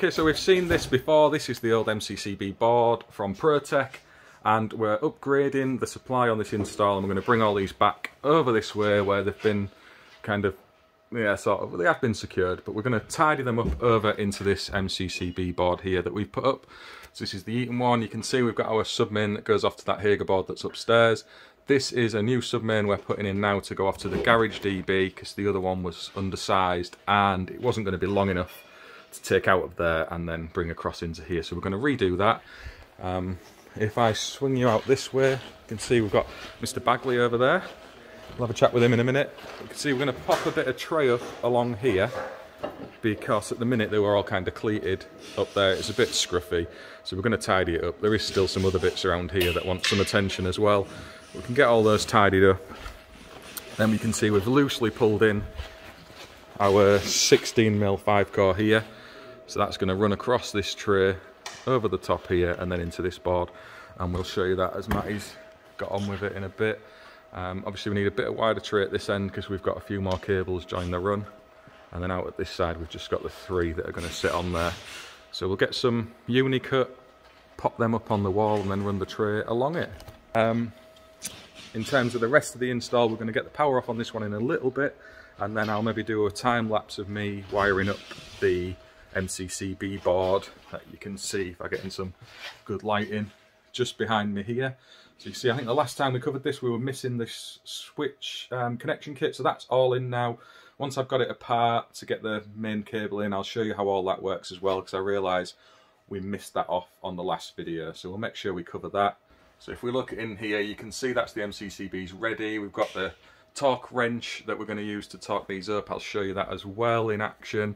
Okay, so we've seen this before. This is the old MCCB board from Protech, and we're upgrading the supply on this install. I'm going to bring all these back over this way where they've been kind of, yeah, sort of, they have been secured, but we're going to tidy them up over into this MCCB board here that we've put up. So this is the Eaton one. You can see we've got our submain that goes off to that Hager board that's upstairs. This is a new submain we're putting in now to go off to the Garage DB, because the other one was undersized and it wasn't going to be long enough to take out of there and then bring across into here. So we're going to redo that. If I swing you out this way, you can see we've got Mr. Bagley over there. We'll have a chat with him in a minute. You can see we're going to pop a bit of tray up along here, because at the minute they were all kind of cleated up there. It's a bit scruffy, so we're going to tidy it up. There is still some other bits around here that want some attention as well. We can get all those tidied up. Then we can see we've loosely pulled in our 16mm 5-core here. So that's going to run across this tray, over the top here, and then into this board. And we'll show you that as Mattie's got on with it in a bit. Obviously we need a bit of wider tray at this end because we've got a few more cables join the run. And then out at this side we've just got the three that are going to sit on there. So we'll get some uni-cut, pop them up on the wall and then run the tray along it. In terms of the rest of the install, we're going to get the power off on this one in a little bit, and then I'll maybe do a time lapse of me wiring up the MCCB board that you can see, if I get in some good lighting, just behind me here. So you see, I think the last time we covered this we were missing this switch connection kit, so that's all in now. Once I've got it apart to get the main cable in, I'll show you how all that works as well, because I realise we missed that off on the last video, so we'll make sure we cover that. So if we look in here, you can see that's the MCCBs ready. We've got the torque wrench that we're going to use to torque these up. I'll show you that as well in action.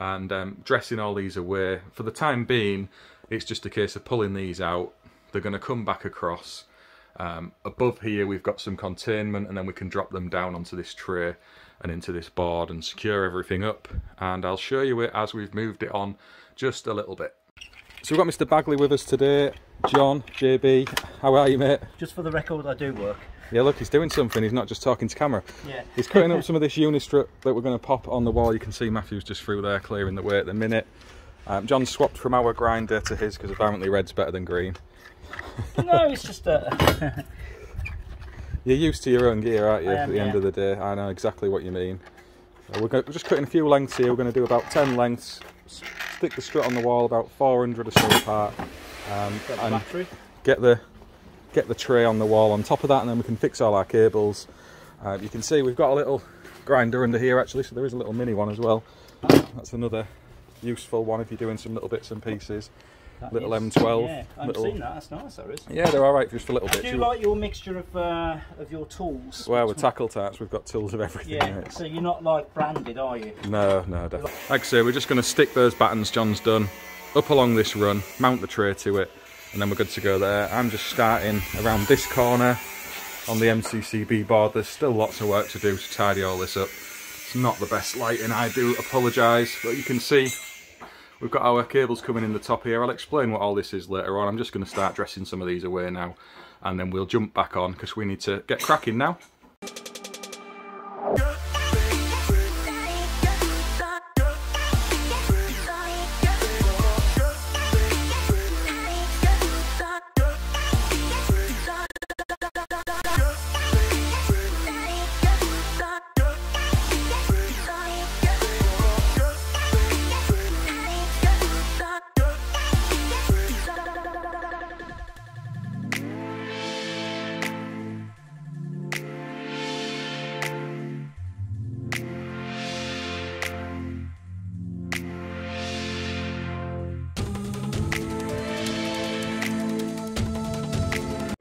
And dressing all these away. For the time being, it's just a case of pulling these out. They're going to come back across. Above here, we've got some containment, and then we can drop them down onto this tray and into this board and secure everything up. And I'll show you it as we've moved it on just a little bit. So we've got Mr. Bagley with us today. John, JB, how are you, mate? Just for the record, I do work. Yeah, look, he's doing something. He's not just talking to camera. Yeah. He's cutting up some of this unistrut that we're going to pop on the wall. You can see Matthew's just through there clearing the way at the minute. John swapped from our grinder to his because apparently red's better than green. No, it's just a... You're used to your own gear, aren't you, at the end of the day? I know exactly what you mean. So we're just cutting a few lengths here. We're going to do about 10 lengths. Stick the strut on the wall about 400 or so apart. And get the tray on the wall on top of that, and then we can fix all our cables. You can see we've got a little grinder under here actually, so there is a little mini one as well. That's another useful one if you're doing some little bits and pieces. That little is, M12. Yeah, I've seen that. That's nice, that is. Yeah, they're all right for just a little bit. Do you like your mixture of your tools? Well, with tackle tarts, we've got tools of everything. Yeah, so you're not like branded, are you? No, no, definitely. Like I say, we're just going to stick those battens John's done up along this run, mount the tray to it, and then we're good to go there. I'm just starting around this corner on the MCCB board. There's still lots of work to do to tidy all this up. It's not the best lighting, I do apologise, but you can see we've got our cables coming in the top here. I'll explain what all this is later on. I'm just going to start dressing some of these away now, and then we'll jump back on because we need to get cracking now.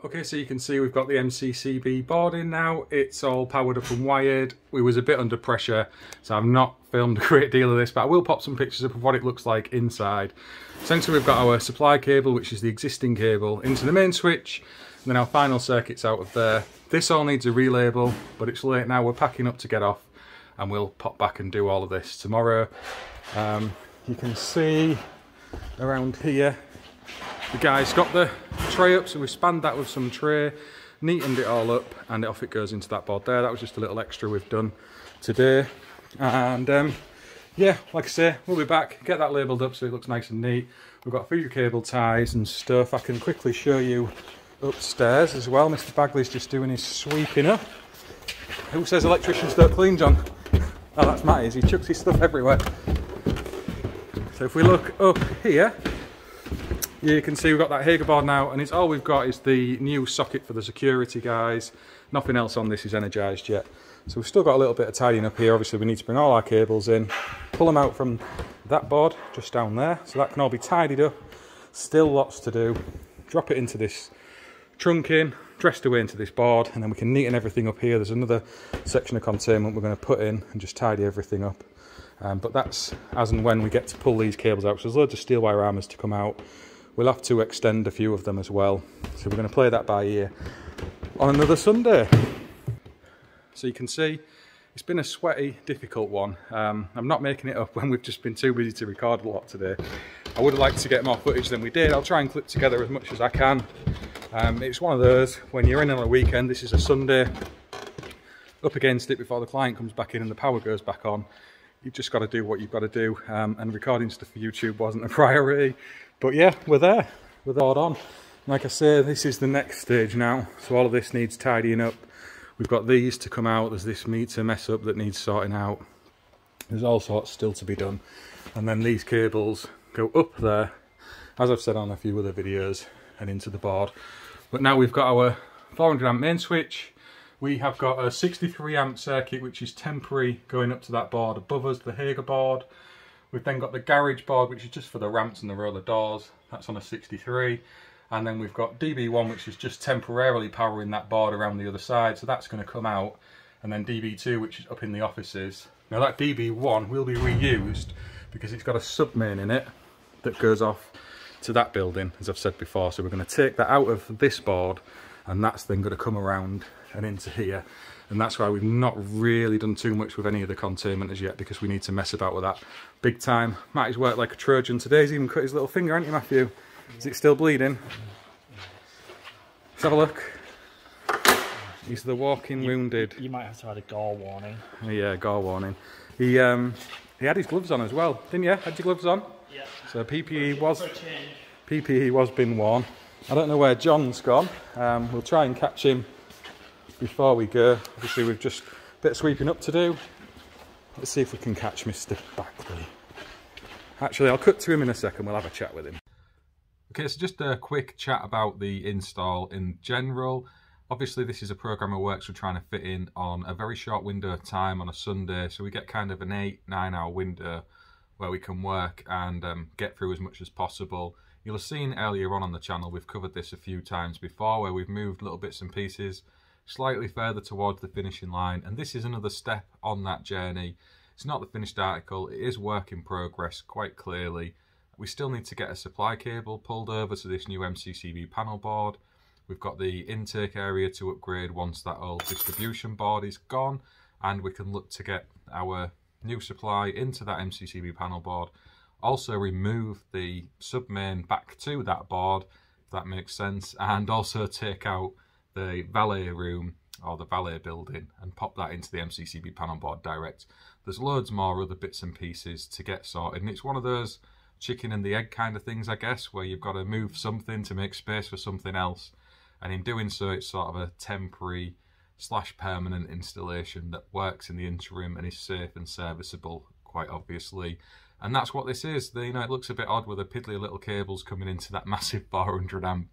Okay, so you can see we've got the MCCB board in now. It's all powered up and wired. We was a bit under pressure, so I've not filmed a great deal of this, but I will pop some pictures up of what it looks like inside. Essentially, we've got our supply cable, which is the existing cable, into the main switch, and then our final circuit's out of there. This all needs a relabel, but it's late now. We're packing up to get off, and we'll pop back and do all of this tomorrow. You can see around here, the guy's got the tray up, so we spanned that with some tray, neatened it all up, and off it goes into that board there. That was just a little extra we've done today. And yeah, like I say, we'll be back, get that labelled up so it looks nice and neat. We've got a few cable ties and stuff. I can quickly show you upstairs as well. Mr. Bagley's just doing his sweeping up. Who says electricians don't clean, John? Oh, that's Mattie's. He chucks his stuff everywhere. So if we look up here, you can see we've got that Hager board now, and it's all we've got is the new socket for the security guys. Nothing else on this is energised yet. So we've still got a little bit of tidying up here. Obviously we need to bring all our cables in, pull them out from that board just down there, so that can all be tidied up. Still lots to do. Drop it into this trunk in, dressed away into this board, and then we can neaten everything up here. There's another section of containment we're going to put in and just tidy everything up. But that's as and when we get to pull these cables out. So there's loads of steel wire armors to come out. We'll have to extend a few of them as well. So we're going to play that by ear on another Sunday. So you can see it's been a sweaty, difficult one. I'm not making it up when we've just been too busy to record a lot today. I would have liked to get more footage than we did. I'll try and clip together as much as I can. It's one of those, when you're in on a weekend, this is a Sunday, up against it before the client comes back in and the power goes back on. You've just got to do what you've got to do, and recording stuff for YouTube wasn't a priority. But yeah, we're there, we're board on. Like I say, this is the next stage now, so all of this needs tidying up. We've got these to come out, there's this meter mess up that needs sorting out. There's all sorts still to be done. And then these cables go up there, as I've said on a few other videos, and into the board. But now we've got our 400 amp main switch. We have got a 63 amp circuit, which is temporary, going up to that board above us, the Hager board. We've then got the garage board, which is just for the ramps and the roller doors. That's on a 63. And then we've got DB1, which is just temporarily powering that board around the other side. So that's going to come out. And then DB2, which is up in the offices. Now that DB1 will be reused because it's got a submain in it that goes off to that building, as I've said before. So we're going to take that out of this board, and that's then going to come around and into here. And that's why we've not really done too much with any of the containment as yet, because we need to mess about with that big time. Matty's worked like a Trojan today. He's even cut his little finger, hasn't he, Matthew? Is it still bleeding? Let's have a look. He's the walking wounded. You might have to add a gore warning. Yeah, gore warning. He had his gloves on as well, didn't you? Had your gloves on? Yeah. So PPE was been worn. I don't know where John's gone. We'll try and catch him before we go. Obviously we've just a bit of sweeping up to do. Let's see if we can catch Mr. Bagley. Actually, I'll cut to him in a second. We'll have a chat with him. Okay, so just a quick chat about the install in general. Obviously this is a programme of works we're trying to fit in on a very short window of time on a Sunday. So we get kind of an 8-9 hour window where we can work and get through as much as possible. You'll have seen earlier on the channel, we've covered this a few times before, where we've moved little bits and pieces slightly further towards the finishing line, and this is another step on that journey. It's not the finished article, it is work in progress quite clearly. We still need to get a supply cable pulled over to this new MCCB panel board. We've got the intake area to upgrade once that old distribution board is gone, and we can look to get our new supply into that MCCB panel board. Also remove the submain back to that board, if that makes sense, and also take out the valet room or the valet building and pop that into the MCCB panel board direct. There's loads more other bits and pieces to get sorted, and it's one of those chicken and the egg kind of things, I guess, where you've got to move something to make space for something else, and in doing so it's sort of a temporary / permanent installation that works in the interim and is safe and serviceable, quite obviously. And that's what this is. You know, it looks a bit odd with the piddly little cables coming into that massive 400 amp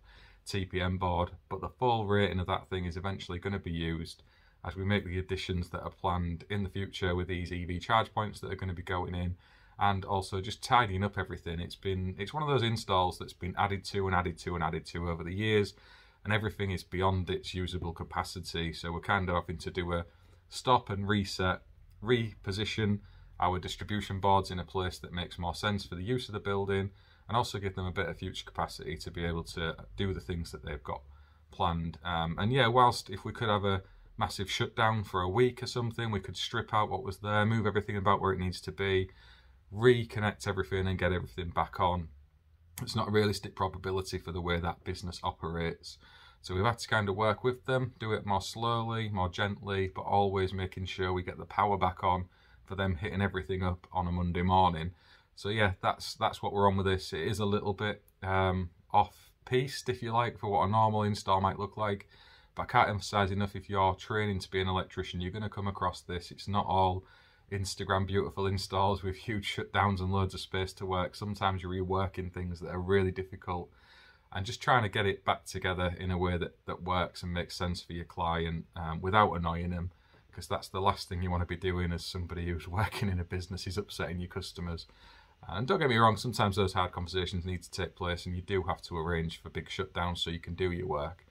TPM board, but the full rating of that thing is eventually going to be used as we make the additions that are planned in the future with these EV charge points that are going to be going in, and also just tidying up everything. It's one of those installs that's been added to and added to and added to over the years, and everything is beyond its usable capacity, so we're kind of having to do a stop and reset, reposition our distribution boards in a place that makes more sense for the use of the building, and also give them a bit of future capacity to be able to do the things that they've got planned. And yeah, whilst if we could have a massive shutdown for a week or something, we could strip out what was there, move everything about where it needs to be, reconnect everything and get everything back on. It's not a realistic probability for the way that business operates. So we've had to kind of work with them, do it more slowly, more gently, but always making sure we get the power back on for them hitting everything up on a Monday morning. So yeah, that's what we're on with this. It is a little bit off-piste, if you like, for what a normal install might look like. But I can't emphasize enough, if you're training to be an electrician, you're going to come across this. It's not all Instagram beautiful installs with huge shutdowns and loads of space to work. Sometimes you're reworking things that are really difficult and just trying to get it back together in a way that works and makes sense for your client without annoying them, because that's the last thing you want to be doing as somebody who's working in a business, is upsetting your customers. And don't get me wrong, sometimes those hard conversations need to take place and you do have to arrange for big shutdowns so you can do your work.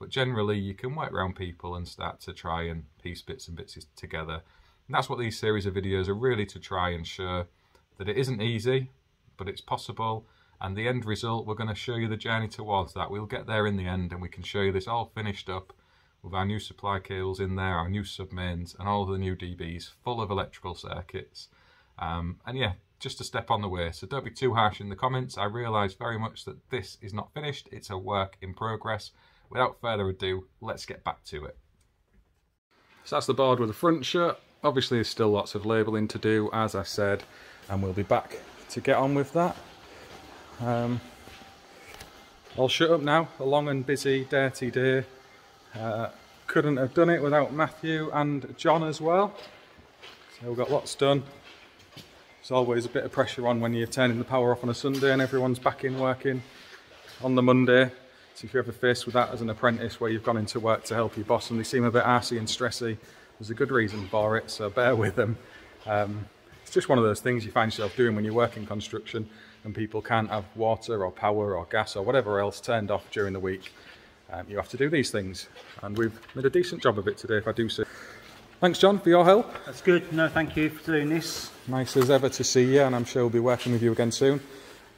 But generally you can work around people and start to try and piece bits and bits together. And that's what these series of videos are really to try and show, that it isn't easy, but it's possible. And the end result, we're going to show you the journey towards that. We'll get there in the end, and we can show you this all finished up with our new supply cables in there, our new submains, and all of the new DBs full of electrical circuits. And yeah, just a step on the way. So don't be too harsh in the comments. I realise very much that this is not finished. It's a work in progress. Without further ado, let's get back to it. So that's the board with the front shut. Obviously there's still lots of labelling to do, as I said, and we'll be back to get on with that. I'll shut up now. A long and busy, dirty day. Couldn't have done it without Matthew and John as well. So we've got lots done. There's always a bit of pressure on when you're turning the power off on a Sunday and everyone's back in working on the Monday. So if you're ever faced with that as an apprentice, where you've gone into work to help your boss and they seem a bit arsey and stressy, there's a good reason for it, so bear with them. It's just one of those things you find yourself doing when you work in construction and people can't have water or power or gas or whatever else turned off during the week. You have to do these things, and we've made a decent job of it today, if I do say. Thanks, John, for your help. That's good. No, thank you for doing this. Nice as ever to see you, and I'm sure we'll be working with you again soon.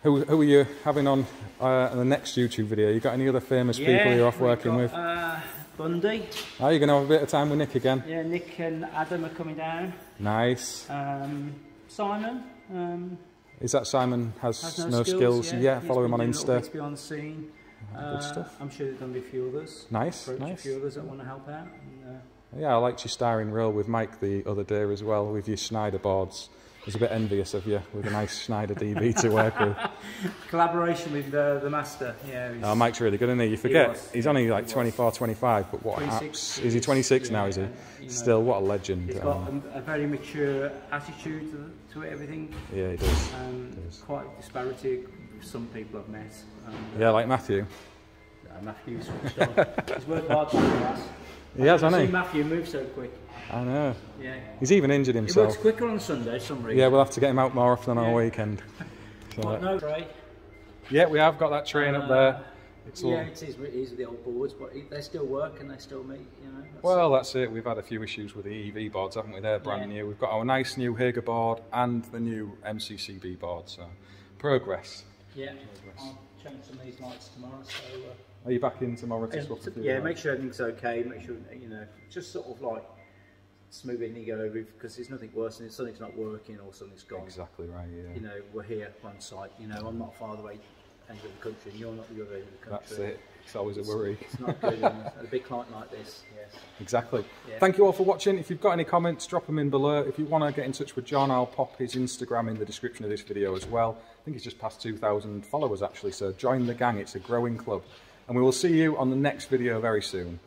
Who are you having on the next YouTube video? You got any other famous people you're off working with? Bundy. Oh, you're going to have a bit of time with Nick again? Yeah, Nick and Adam are coming down. Nice. Simon. Is that Simon has no skills? Yeah, follow him on Insta. He's been on the scene. Good stuff. I'm sure there's going to be a few others. Nice, nice. A few others that want to help out. And, yeah, I liked your starring role with Mike the other day as well, with your Schneider boards. I was a bit envious of you with a nice Schneider DB to work with. Collaboration with the master, yeah. Oh, Mike's really good, isn't he? You forget, he's only like 24, 25, but what apps. Is he 26 now, is he? Still, what a legend. He's got a very mature attitude to everything. Yeah, he does. Quite a disparity with some people I've met. Yeah, like Matthew. Yeah, Matthew's switched on. He's worked hard for us. He has, hasn't he? Matthew moves so quick. I know. Yeah. He's even injured himself. He works quicker on Sunday for some reason. Yeah, we'll have to get him out more often on our weekend. So no tray. Yeah, we have got that train up there. It's it is with the old boards, but they still work and they still meet, you know. That's it. We've had a few issues with the EV boards, haven't we? They're brand new. We've got our nice new Hager board and the new MCCB board, so progress. Yeah, progress. I'll change some of these lights tomorrow, so... Are you back in tomorrow to swap? Yeah, make sure everything's okay, make sure, you know, just sort of like smooth the ego over, because there's nothing worse than if something's not working or something's gone. Exactly right, yeah. You know, we're here on site, you know, I'm not far away end of the country and you're not the other end of the country. That's it, it's always a worry. It's not good a big client like this, yes. Exactly. Yeah. Thank you all for watching. If you've got any comments, drop them in below. If you want to get in touch with John, I'll pop his Instagram in the description of this video as well. I think he's just past 2,000 followers actually, so join the gang, it's a growing club. And we will see you on the next video very soon.